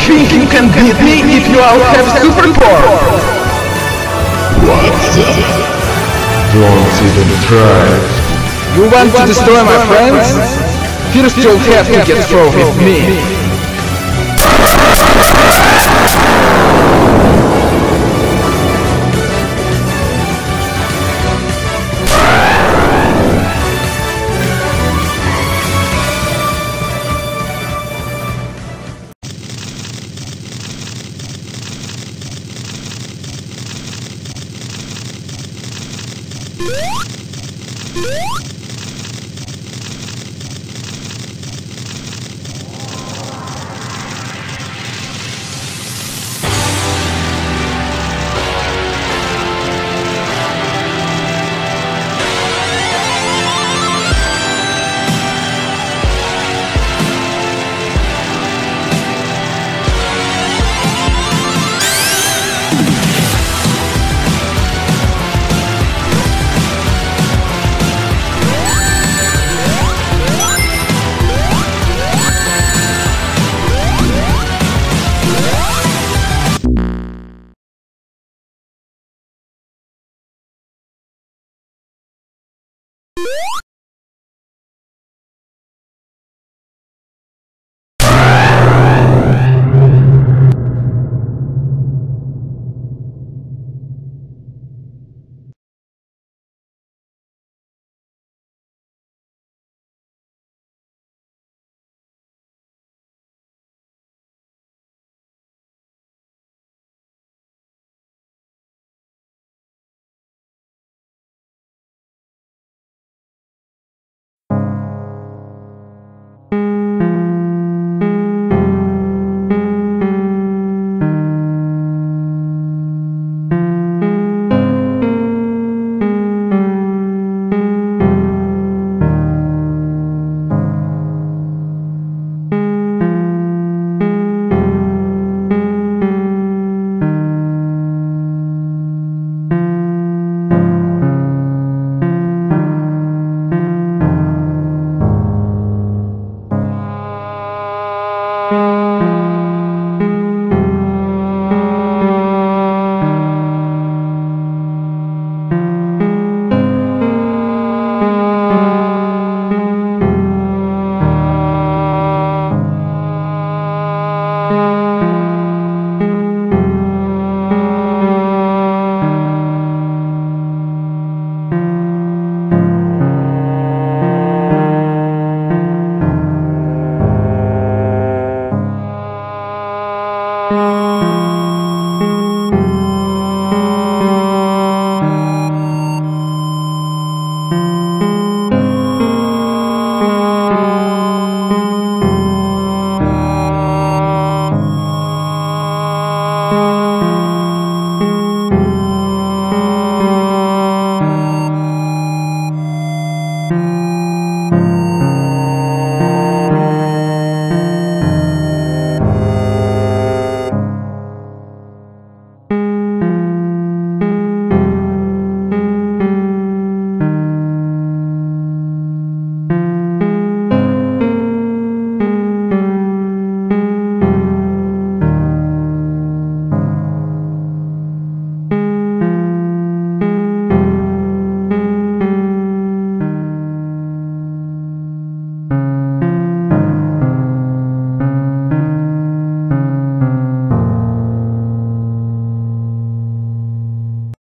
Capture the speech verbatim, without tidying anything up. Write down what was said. You think you can beat me if you all have superpowers? What the? Don't even try. You want to destroy my friends? First you'll have to get through with me. Thank you.